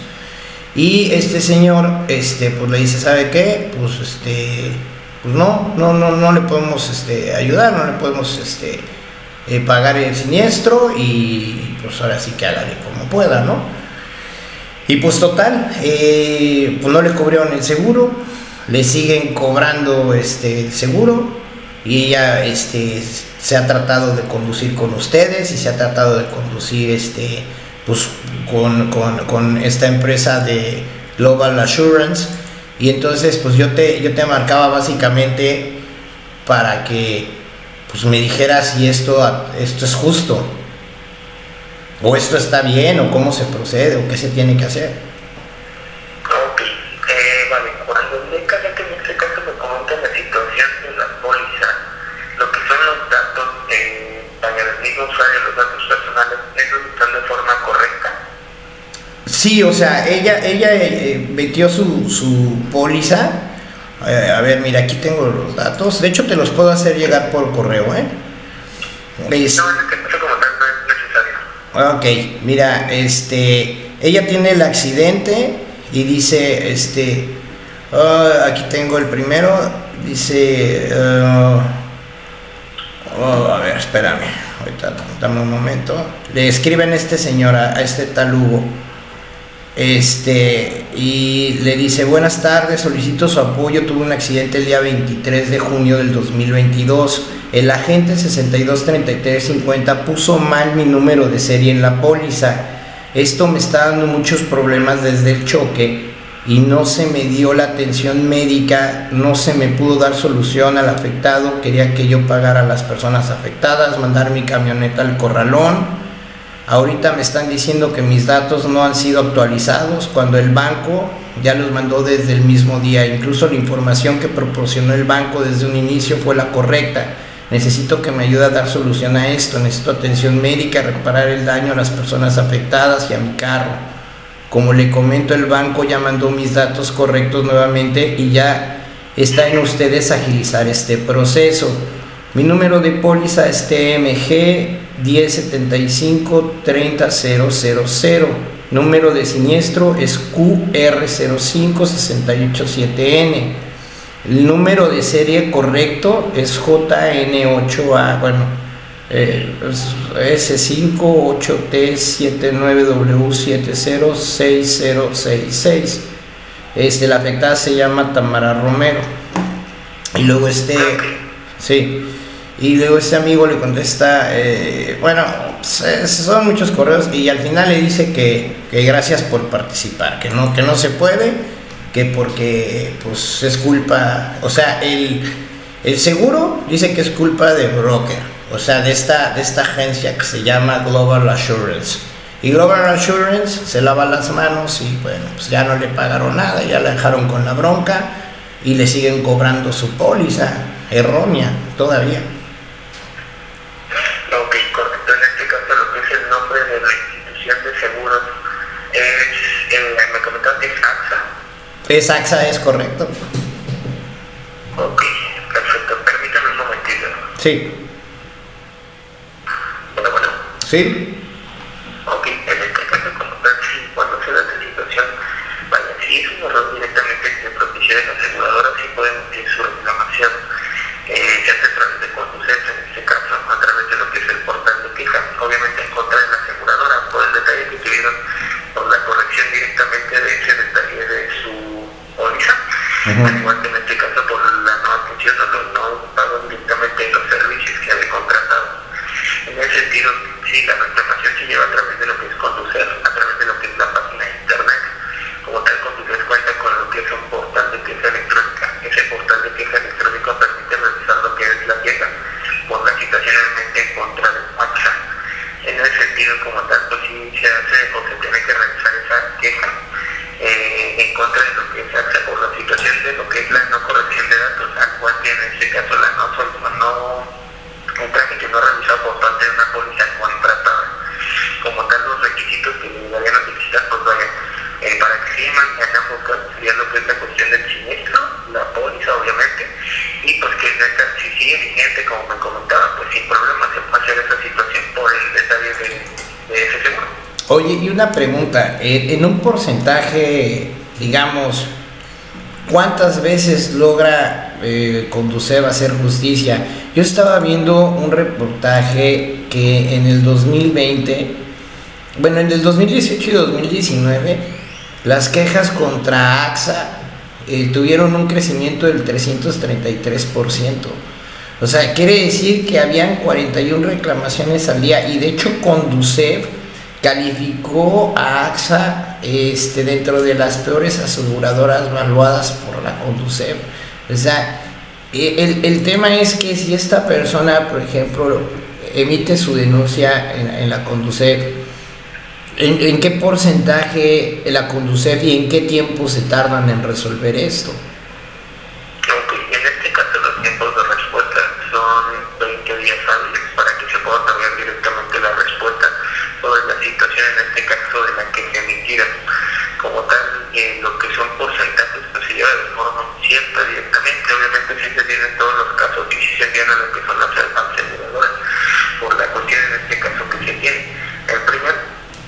Y este señor, este, pues le dice, ¿sabe qué? Pues este, pues no, no, no, no le podemos este, ayudar, no le podemos este, eh, pagar el siniestro, y pues ahora sí que hágale como pueda, ¿no? Y pues total, eh, pues no le cubrieron el seguro, le siguen cobrando este el seguro. Y ella este, se ha tratado de conducir con ustedes y se ha tratado de conducir este, pues, con, con, con esta empresa de Global Assurance. Y entonces pues yo te, yo te marcaba básicamente para que pues, me dijeras si esto, esto es justo, o esto está bien, o cómo se procede, o qué se tiene que hacer. Sí, o sea, ella, ella eh, metió su, su póliza. Eh, a ver, mira, aquí tengo los datos. De hecho, te los puedo hacer llegar por correo, ¿eh? Es... No, es que no sé cómo tanto es necesario. Ok, mira, este, ella tiene el accidente y dice, este, uh, aquí tengo el primero, dice, uh, oh, a ver, espérame, ahorita, dame un momento. Le escriben a este señor, a este tal Hugo. Este, y le dice, buenas tardes, solicito su apoyo, tuve un accidente el día veintitrés de junio del dos mil veintidós, el agente sesenta y dos treinta y tres cincuenta puso mal mi número de serie en la póliza, esto me está dando muchos problemas desde el choque y no se me dio la atención médica, no se me pudo dar solución al afectado, quería que yo pagara a las personas afectadas, mandar mi camioneta al corralón. Ahorita me están diciendo que mis datos no han sido actualizados cuando el banco ya los mandó desde el mismo día. Incluso la información que proporcionó el banco desde un inicio fue la correcta. Necesito que me ayude a dar solución a esto. Necesito atención médica, reparar el daño a las personas afectadas y a mi carro. Como le comento, el banco ya mandó mis datos correctos nuevamente y ya está en ustedes agilizar este proceso. Mi número de póliza es T M G uno cero siete cinco tres cero cero cero, número de siniestro es Q R cero cinco seis ocho siete N, el número de serie correcto es J N ocho A, bueno, eh, S cinco ocho T siete nueve W siete cero seis cero seis seis. Este, la afectada se llama Tamara Romero. Y luego este, sí, y luego este amigo le contesta, eh, bueno, pues, son muchos correos, y al final le dice que, que gracias por participar, que no, que no se puede, que porque pues es culpa, o sea, el, el seguro dice que es culpa de broker, o sea, de esta, de esta agencia que se llama Global Assurance, y Global Assurance se lava las manos y bueno, pues ya no le pagaron nada, ya la dejaron con la bronca, y le siguen cobrando su póliza errónea todavía. Ok, correcto. En este caso lo que es el nombre de la institución de seguros es, eh, me comentaste, es AXA. Es AXA, es correcto. Ok, perfecto. Permítame un momentito. Sí. Bueno, bueno. Sí. Ok, en este caso como tal, sí, cuando se da esta situación, vaya, si es un error directamente de propiedades aseguradoras, sí podemos ir su reclamación, eh, ya sea a través de CONDUSEF, en este caso, a través de lo que es el portal de quejas, obviamente en contra de la aseguradora, por el detalle que tuvieron, por la corrección directamente de ese detalle de su póliza, uh-huh. Al igual que en este caso por la no atención o los no pagos directamente en los servicios que había contratado. En ese sentido, sí, la reclamación se lleva a través de lo que es CONDUSEF, a través de lo que es la página de internet. Como tal, CONDUSEF cuenta con lo que es un portal de queja electrónica. Ese portal de queja electrónica permite revisar lo que es la queja por la situación en contra de AXA. En ese sentido, como tal, pues sí se hace o se tiene que revisar esa queja eh, en contra de lo que es AXA por la situación de lo que es la no corrección de datos, al cual que en este caso la no no un trámite no realizado por parte de una póliza contratada. Como tal, los requisitos que deberían utilizar, pues vayan, eh, para que se mantengan buscando sería lo que es la cuestión del siniestro, la póliza obviamente, y pues que si sigue vigente, como me comentaba, pues sin problema se puede hacer esa situación por el detalle de, de ese seguro. Oye, y una pregunta, eh, en un porcentaje, digamos, ¿cuántas veces logra eh, CONDUSEF a hacer justicia? Yo estaba viendo un reportaje que en el dos mil veinte, bueno, en el dos mil dieciocho y dos mil diecinueve, las quejas contra AXA eh, tuvieron un crecimiento del trescientos treinta y tres por ciento. O sea, quiere decir que habían cuarenta y una reclamaciones al día, y de hecho CONDUSEF calificó a AXA este, dentro de las peores aseguradoras evaluadas por la CONDUSEF. O sea, el, el tema es que si esta persona, por ejemplo, emite su denuncia en, en la CONDUSEF, ¿en, ¿en qué porcentaje la CONDUSEF y en qué tiempo se tardan en resolver esto? Ok, en este caso los tiempos de respuesta son veinte días hábiles para que se pueda cambiar directamente la respuesta sobre la situación en este caso de la que se emitieron. Como tal, eh, lo que son porcentajes pues se lleva de forma cierta directamente. Obviamente sí se tienen todos los casos y sí se envían a lo que son las aseguradoras por la cuestión en este caso que se tiene. El primer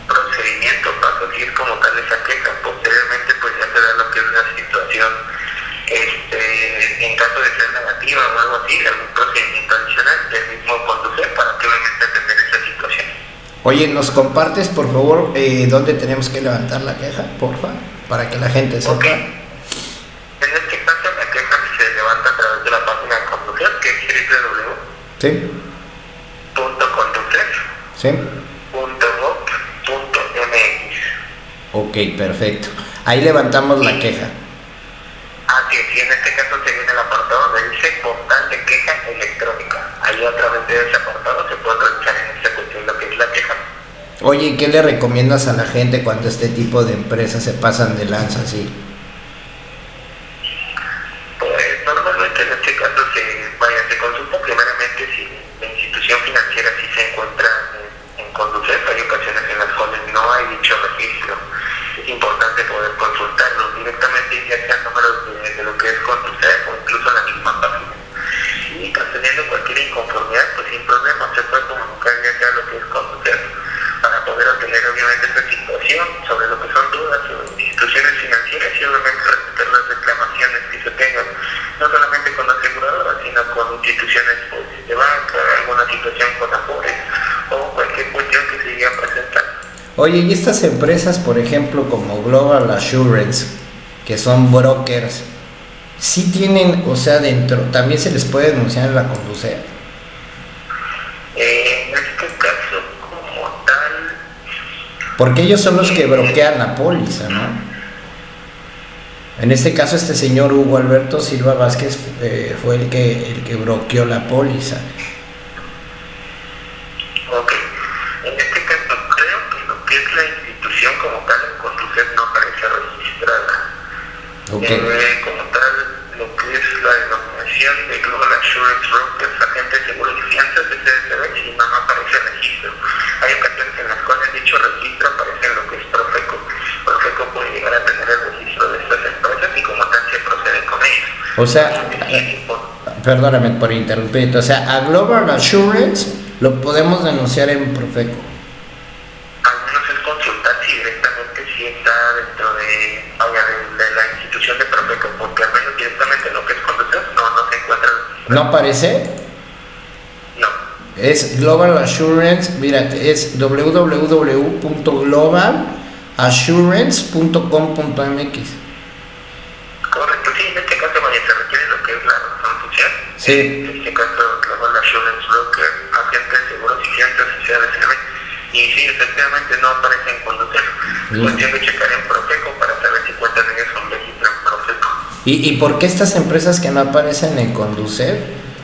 procedimiento para decir como tal esa queja, posteriormente pues ya se da lo que es la situación, este, en caso de ser negativa o algo así, algún procedimiento adicional del mismo conducir para que obviamente atender esa situación. Oye, ¿nos compartes, por favor, eh, dónde tenemos que levantar la queja, porfa, para que la gente sepa? Okay. En este caso, la queja se levanta a través de la página de CONDUSEF, que es doble u doble u doble u punto condusef punto gob punto m x. Ok, perfecto. Ahí levantamos sí. La queja. Así es, y en este caso se viene el apartado donde dice portal de queja electrónica. Ahí a través de ese apartado se puede realizar en esta cuestión lo que es la queja. Oye, ¿qué le recomiendas a la gente cuando este tipo de empresas se pasan de lanza así? Pues normalmente en este caso se, vaya, se consulta primeramente si la institución financiera sí se encuentra en, en CONDUSEF. Hay ocasiones en las cuales no hay dicho registro. Es importante poder consultarlo directamente, ya sea el número de, de lo que es CONDUSEF o incluso en la misma página. Y teniendo cualquier inconformidad, pues sin problema se puede comunicar ya sea lo que es CONDUSEF para poder obtener obviamente esta situación sobre lo que son dudas sobre instituciones financieras y obviamente respetar las reclamaciones que se tengan, no solamente con aseguradoras, sino con instituciones pues, de banca, alguna situación con apoyo. Oye, y estas empresas, por ejemplo, como Global Assurance, que son brokers, sí tienen, o sea, dentro, también se les puede denunciar en la CONDUSEF. Eh, en este caso, como tal... Porque ellos son los que bloquean la póliza, ¿no? En este caso, este señor Hugo Alberto Silva Vázquez eh, fue el que el que bloqueó la póliza. Ok, en este caso creo que lo que es la institución como tal en CONDUSEF no aparece registrada. Okay. Eh, como tal, lo que es la denominación de Global Assurance Brokers, agentes de seguro y fianzas de C S B, y no, no aparece registro. Hay ocasiones en las cuales dicho registro aparece en lo que es Profeco. Profeco puede llegar a tener el registro de estas empresas y como tal se procede con ellos. O sea, eh, perdóname por interrumpirte, o sea, a Global Assurance lo podemos denunciar en Profeco. Al menos es consultar si directamente si está dentro de, de, de la institución de Profeco, porque al menos directamente lo que es CONDUSEF no, no se encuentra. ¿No aparece? No. Es Global Assurance, mira, es doble u doble u doble u punto global assurance punto com punto m x. Correcto, sí, en este caso cuando se requiere lo que es la razón social. Sí. En este caso Global Assurance Broker, agente de seguros y fianzas y C D C B. Y sí, efectivamente no aparecen CONDUSEF. Pues tienen que checar en Profeco para saber si cuentan en eso, registran Profeco. ¿Y, ¿Y por qué estas empresas que no aparecen en CONDUSEF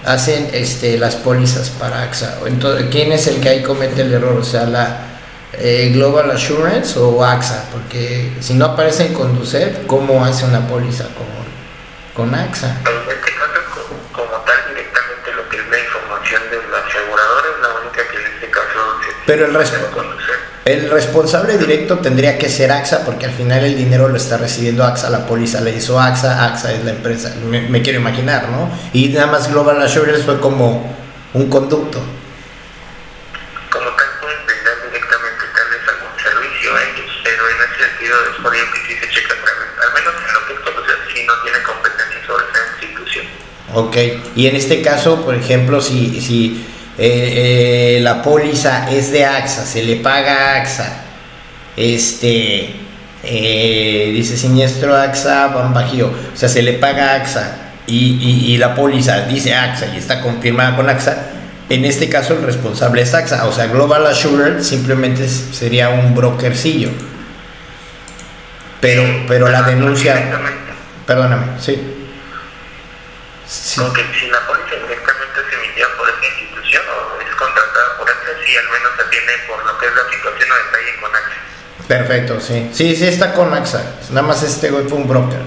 hacen este las pólizas para AXA? Entonces, ¿quién es el que ahí comete el error? O sea, la eh, Global Assurance o AXA, porque si no aparece en CONDUSEF, ¿cómo hace una póliza con, con AXA? En este caso, como, como tal, directamente lo que es la información de la aseguradora es la única que en este caso... Pero el, resp el responsable directo tendría que ser AXA, porque al final el dinero lo está recibiendo AXA, la póliza la hizo AXA, AXA es la empresa, me, me quiero imaginar, ¿no? Y nada más Global Assurance fue como un conducto. Como tal pueden brindar directamente tal vez algún servicio a ellos, pero en ese sentido es por ello que sí se checa otra vez, al menos en lo que es CONDUSEF, si no tiene competencia sobre esa institución. Ok, y en este caso, por ejemplo, si... si Eh, eh, la póliza es de AXA, se le paga a AXA, este eh, dice siniestro AXA van bajío, o sea se le paga a AXA y, y, y la póliza dice AXA y está confirmada con AXA, en este caso el responsable es AXA, o sea Global Assurance simplemente sería un brokercillo, pero pero la denuncia, perdóname, sí, sí. Okay, si la póliza directamente se emitía por esta institución o es contratada por AXA, sí, al menos se tiene por lo que es la situación o detalle con AXA. Perfecto, sí, sí, sí está con AXA, nada más este fue un broker.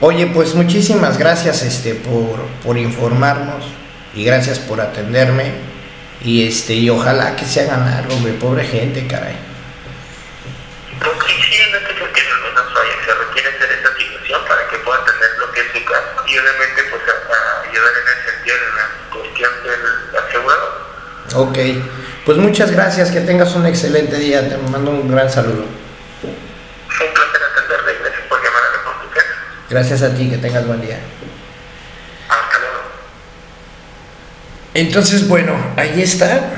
Oye, pues muchísimas gracias este por, por informarnos y gracias por atenderme y este y ojalá que se hagan algo, mi pobre gente, caray. Porque sí, en este sentido al menos vaya, se requiere hacer esa situación para que pueda tener lo que es su caso y obviamente pues a, a ayudar en el sentido de la cuestión del asegurado. Ok, pues muchas gracias, que tengas un excelente día, te mando un gran saludo. Fue un placer atenderle, gracias por llamar a la consulta. Gracias a ti, que tengas buen día. Hasta luego. Entonces bueno, ahí está.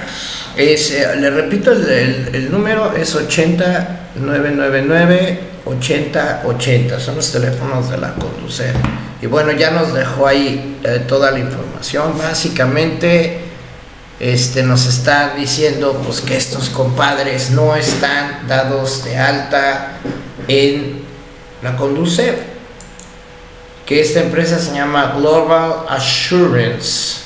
Es, eh, le repito, el, el, el número es ochenta, nueve nueve nueve, ochenta ochenta, son los teléfonos de la CONDUSEF. Y bueno, ya nos dejó ahí eh, toda la información. Básicamente este, nos está diciendo pues, que estos compadres no están dados de alta en la CONDUSEF, que esta empresa se llama Global Assurance.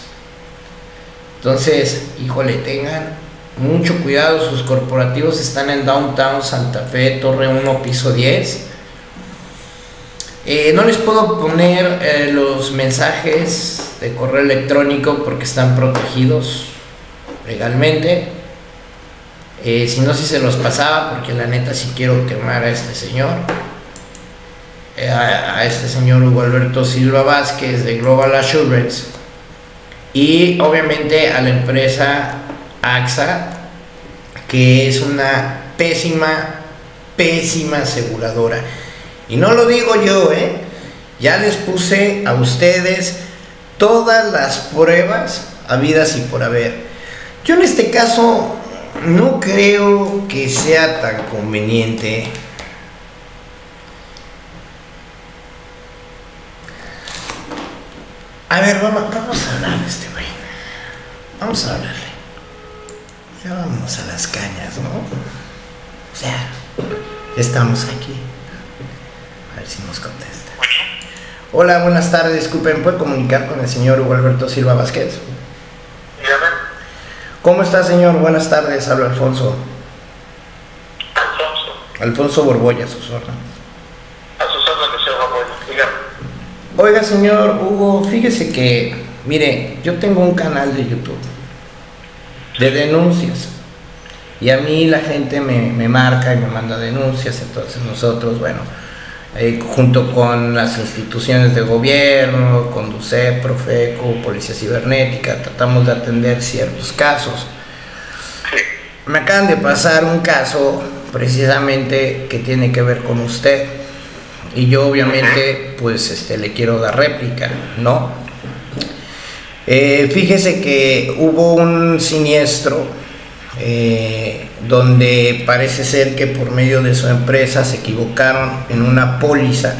Entonces, híjole, tengan mucho cuidado, sus corporativos están en Downtown Santa Fe, Torre uno, piso diez. Eh, no les puedo poner eh, los mensajes de correo electrónico porque están protegidos legalmente. Eh, si no, si se los pasaba, porque la neta sí quiero quemar a este señor. Eh, a, a este señor Hugo Alberto Silva Vázquez de Global Assurance. Y obviamente a la empresa AXA, que es una pésima, pésima aseguradora. Y no lo digo yo, ¿eh? Ya les puse a ustedes todas las pruebas habidas y por haber. Yo en este caso no creo que sea tan conveniente a ver, vamos, vamos a hablar de este güey, vamos a hablarle, ya vamos a las cañas, ¿no? O sea, ya estamos aquí, a ver si nos contesta. Hola, buenas tardes, disculpen, ¿puedo comunicar con el señor Hugo Alberto Silva Vázquez? ¿Cómo está, señor? Buenas tardes, hablo Alfonso. Alfonso. Alfonso Borbolla, a sus órdenes. A sus órdenes, señor Borbolla, dígame. Oiga, señor Hugo, fíjese que, mire, yo tengo un canal de YouTube de denuncias y a mí la gente me, me marca y me manda denuncias, entonces nosotros, bueno, eh, junto con las instituciones de gobierno, CONDUSEF, Profeco, Policía Cibernética, tratamos de atender ciertos casos. Me acaban de pasar un caso precisamente que tiene que ver con usted y yo obviamente pues este, le quiero dar réplica, ¿no? Eh, fíjese que hubo un siniestro eh, donde parece ser que por medio de su empresa se equivocaron en una póliza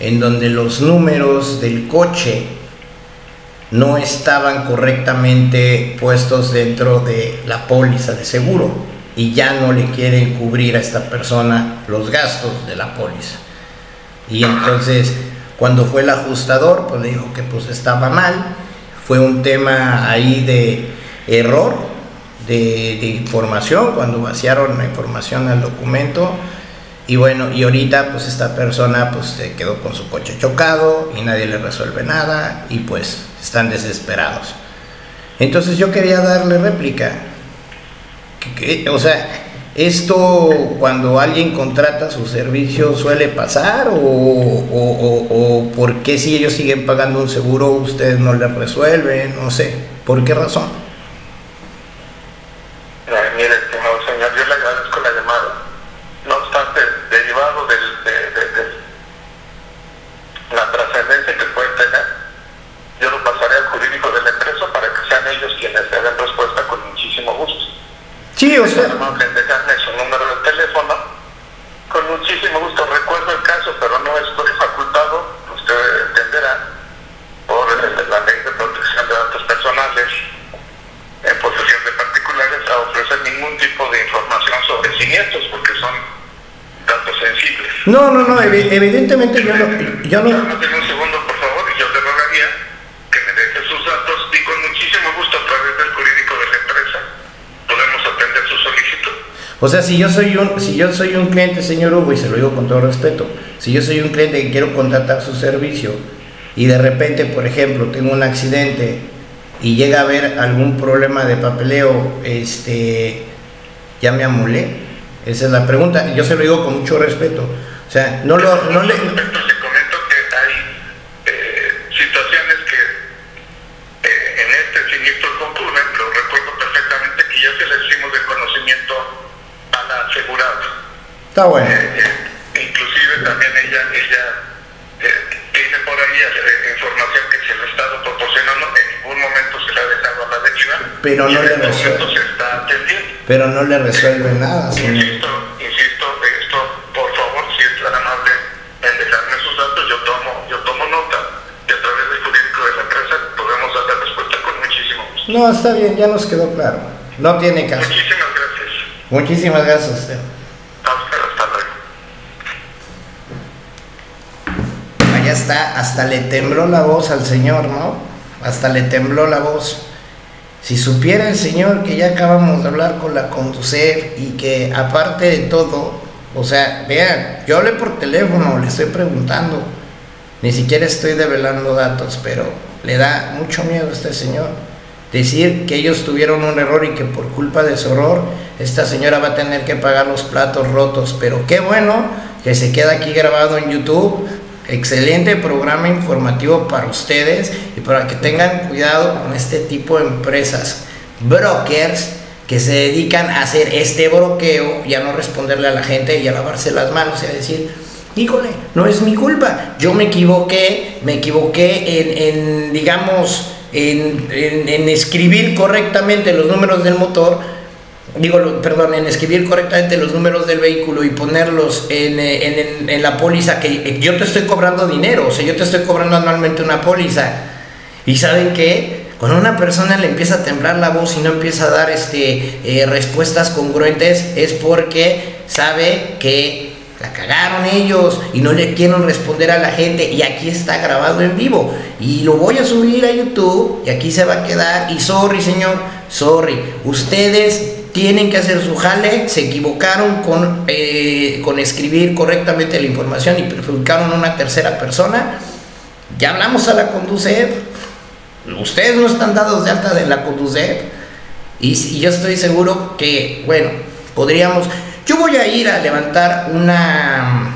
en donde los números del coche no estaban correctamente puestos dentro de la póliza de seguro y ya no le quieren cubrir a esta persona los gastos de la póliza. Y entonces cuando fue el ajustador, pues le dijo que pues estaba mal, fue un tema ahí de error De, de información, cuando vaciaron la información al documento, y bueno, y ahorita pues esta persona pues se quedó con su coche chocado y nadie le resuelve nada y pues están desesperados. Entonces yo quería darle réplica, que, que, o sea, esto cuando alguien contrata su servicio suele pasar, o, o, o, o por qué si ellos siguen pagando un seguro ustedes no les resuelven, no sé, ¿por qué razón? Sí, o sea, dejarme su número de teléfono con muchísimo gusto. Recuerdo el caso, pero no estoy facultado, usted entenderá, por la ley de protección de datos personales en posesión de particulares a ofrecer ningún tipo de información sobre siniestros porque son datos sensibles. No, no, no, ev evidentemente yo no, yo no. Un segundo, por favor, y yo le rogaría que me deje sus datos y con muchísimo gusto a través del jurídico de la empresa podemos atender su solicitud. O sea, si yo soy un si yo soy un cliente, señor Hugo, y se lo digo con todo respeto, si yo soy un cliente que quiero contratar su servicio y de repente, por ejemplo, tengo un accidente y llega a haber algún problema de papeleo, este, ¿ya me amulé? Esa es la pregunta. Yo se lo digo con mucho respeto. O sea, no lo no le Está bueno. Eh, eh, inclusive también ella, ella eh, tiene por ahí eh, información que se le ha estado proporcionando, en ningún momento se le ha dejado a la deriva. Pero no le resuelve. Se está atendiendo. Pero no le resuelve nada, señor. Insisto, insisto, esto, por favor, si es tan amable en dejarme sus datos, yo tomo, yo tomo nota y a través del jurídico de la empresa podemos dar la respuesta con muchísimo gusto. No, está bien, ya nos quedó claro. No tiene caso. Muchísimas gracias. Muchísimas gracias a usted. Hasta, hasta le tembló la voz al señor, ¿no? Hasta le tembló la voz. Si supiera el señor que ya acabamos de hablar con la CONDUSEF y que aparte de todo, o sea, vean, yo hablé por teléfono, le estoy preguntando, ni siquiera estoy develando datos, pero le da mucho miedo a este señor. Decir que ellos tuvieron un error y que por culpa de su error esta señora va a tener que pagar los platos rotos, pero qué bueno que se queda aquí grabado en YouTube. Excelente programa informativo para ustedes y para que tengan cuidado con este tipo de empresas, brokers que se dedican a hacer este broqueo y a no responderle a la gente y a lavarse las manos y a decir, híjole, no es mi culpa, yo me equivoqué, me equivoqué en, en digamos, en, en, en escribir correctamente los números del motor digo, perdón, en escribir correctamente los números del vehículo y ponerlos en, en, en, en la póliza, que yo te estoy cobrando dinero, o sea, yo te estoy cobrando anualmente una póliza. ¿Y saben qué? Cuando una persona le empieza a temblar la voz y no empieza a dar este, eh, respuestas congruentes, es porque sabe que la cagaron ellos y no le quieren responder a la gente, y aquí está grabado en vivo y lo voy a subir a YouTube y aquí se va a quedar. Y sorry, señor, sorry, ustedes tienen que hacer su jale, se equivocaron con, eh, con escribir correctamente la información y perjudicaron a una tercera persona. Ya hablamos a la CONDUSEF, ustedes no están dados de alta de la CONDUSEF, y, y yo estoy seguro que, bueno, podríamos, yo voy a ir a levantar una,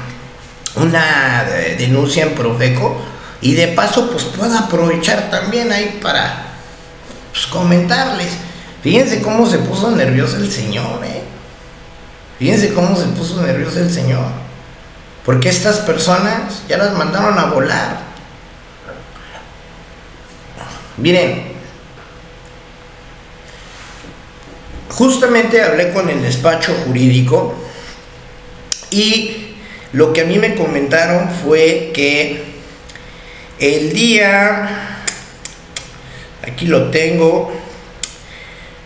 una denuncia en Profeco, y de paso pues puedo aprovechar también ahí para pues, comentarles. Fíjense cómo se puso nervioso el señor, ¿eh? Fíjense cómo se puso nervioso el señor. Porque estas personas ya las mandaron a volar. Miren, justamente hablé con el despacho jurídico y lo que a mí me comentaron fue que el día... Aquí lo tengo...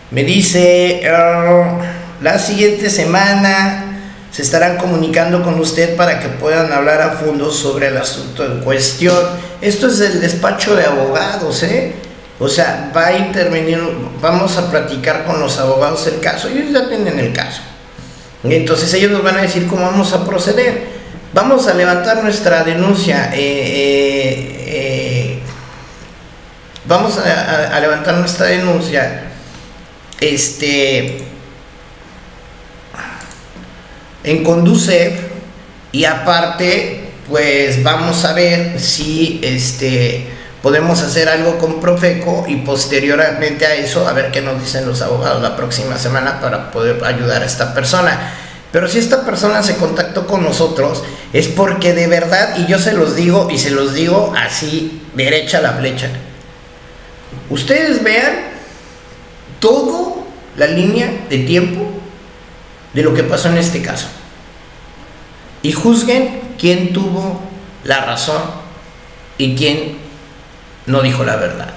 Me dice, uh, la siguiente semana se estarán comunicando con usted para que puedan hablar a fondo sobre el asunto en cuestión. Esto es el despacho de abogados, ¿eh? O sea, va a intervenir, vamos a platicar con los abogados el caso. Ellos ya tienen el caso. Entonces ellos nos van a decir cómo vamos a proceder. Vamos a levantar nuestra denuncia. Eh, eh, eh, vamos a, a, a levantar nuestra denuncia. Este, en CONDUSEF, y aparte pues vamos a ver si este podemos hacer algo con Profeco, y posteriormente a eso a ver qué nos dicen los abogados la próxima semana para poder ayudar a esta persona. Pero si esta persona se contactó con nosotros es porque de verdad, y yo se los digo, y se los digo así derecha a la flecha, ustedes vean todo la línea de tiempo de lo que pasó en este caso y juzguen quién tuvo la razón y quién no dijo la verdad,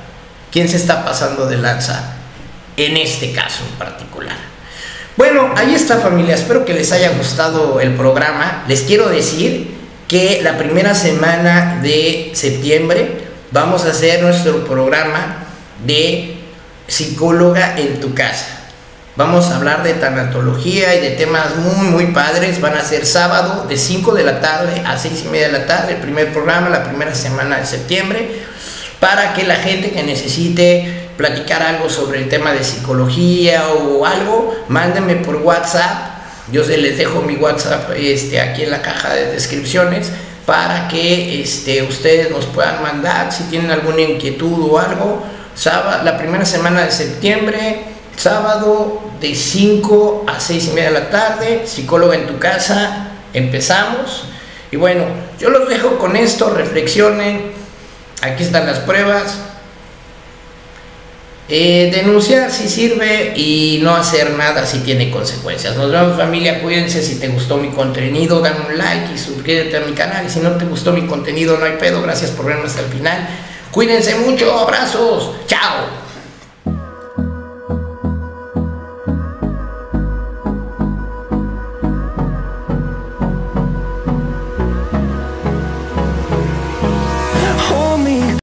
quién se está pasando de lanza en este caso en particular. Bueno, ahí está, familia, espero que les haya gustado el programa. Les quiero decir que la primera semana de septiembre vamos a hacer nuestro programa de psicóloga en tu casa. Vamos a hablar de tanatología y de temas muy muy padres. Van a ser sábado de cinco de la tarde a seis y media de la tarde, el primer programa, la primera semana de septiembre, para que la gente que necesite platicar algo sobre el tema de psicología o algo, mándenme por WhatsApp. Yo se les dejo mi WhatsApp este, aquí en la caja de descripciones para que este, ustedes nos puedan mandar si tienen alguna inquietud o algo. Sábado, la primera semana de septiembre, sábado de cinco a seis y media de la tarde, psicóloga en tu casa, empezamos. Y bueno, yo los dejo con esto, reflexionen, aquí están las pruebas. Eh, denunciar si sirve, y no hacer nada si tiene consecuencias. Nos vemos, familia, cuídense. Si te gustó mi contenido, dame un like y suscríbete a mi canal, y si no te gustó mi contenido no hay pedo, gracias por verme hasta el final. Cuídense mucho, abrazos, chao.